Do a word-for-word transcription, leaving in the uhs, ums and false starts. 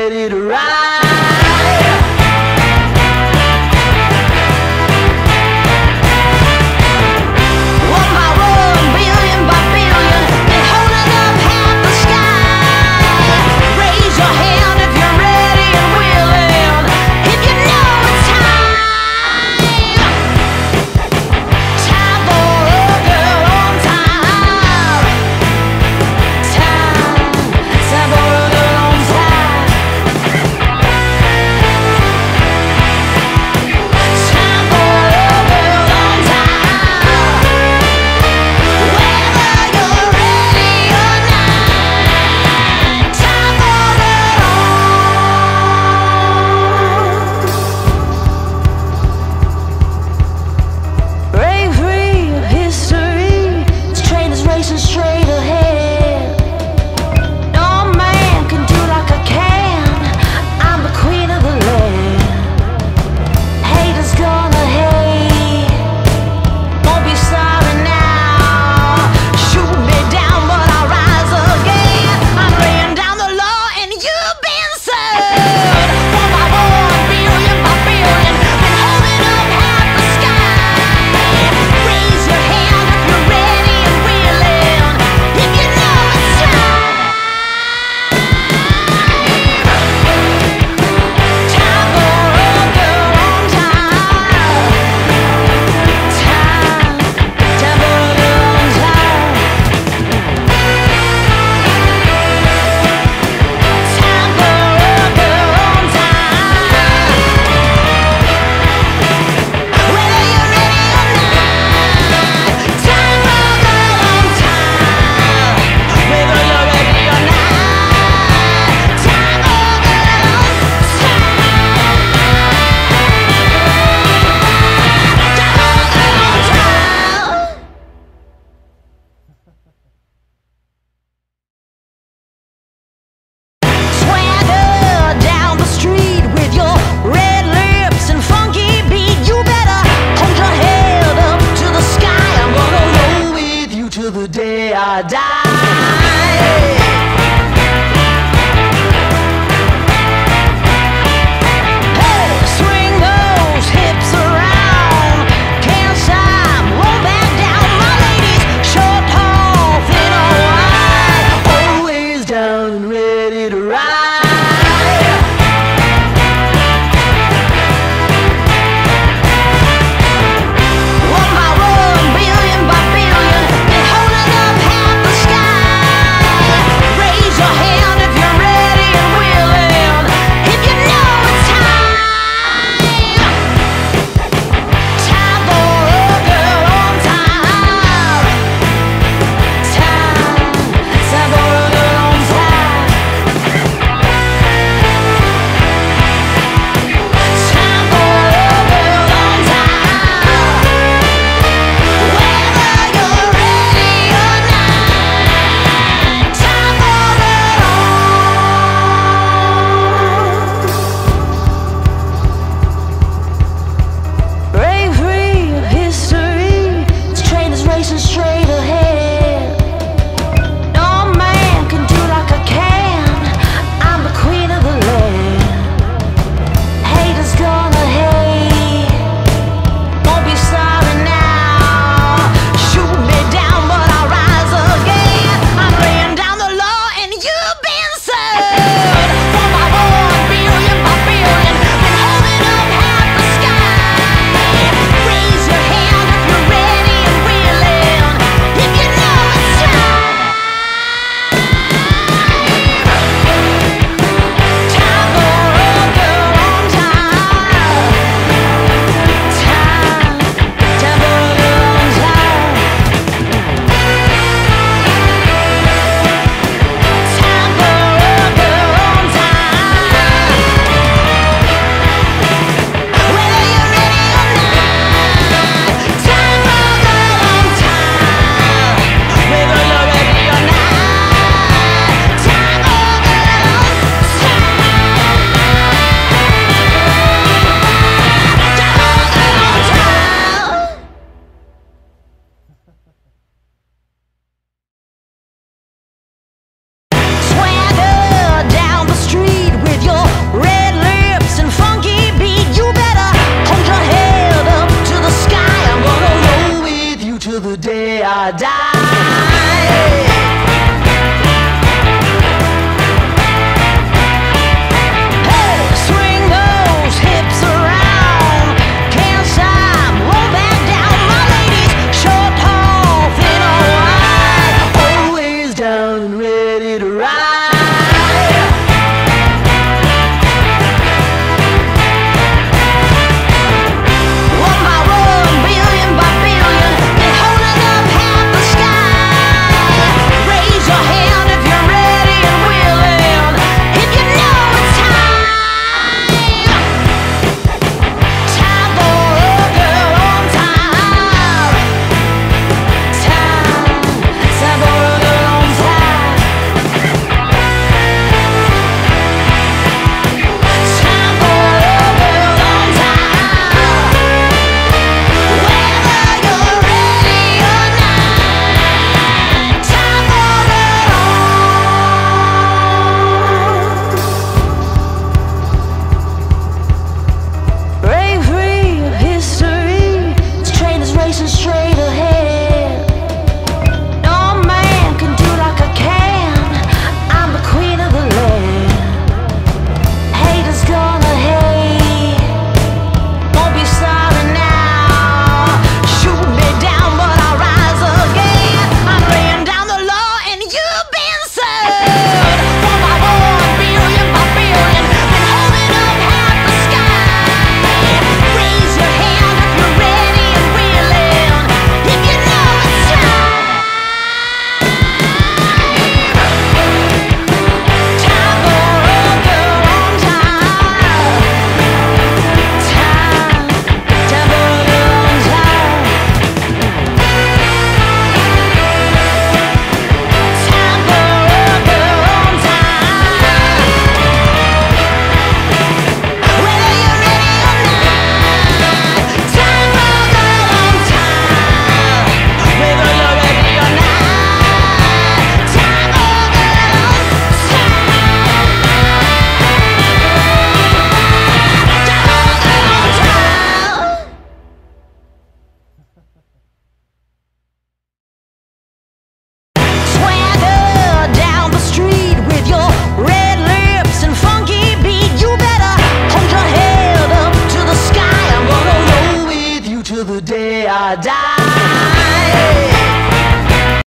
ready to ride. da da.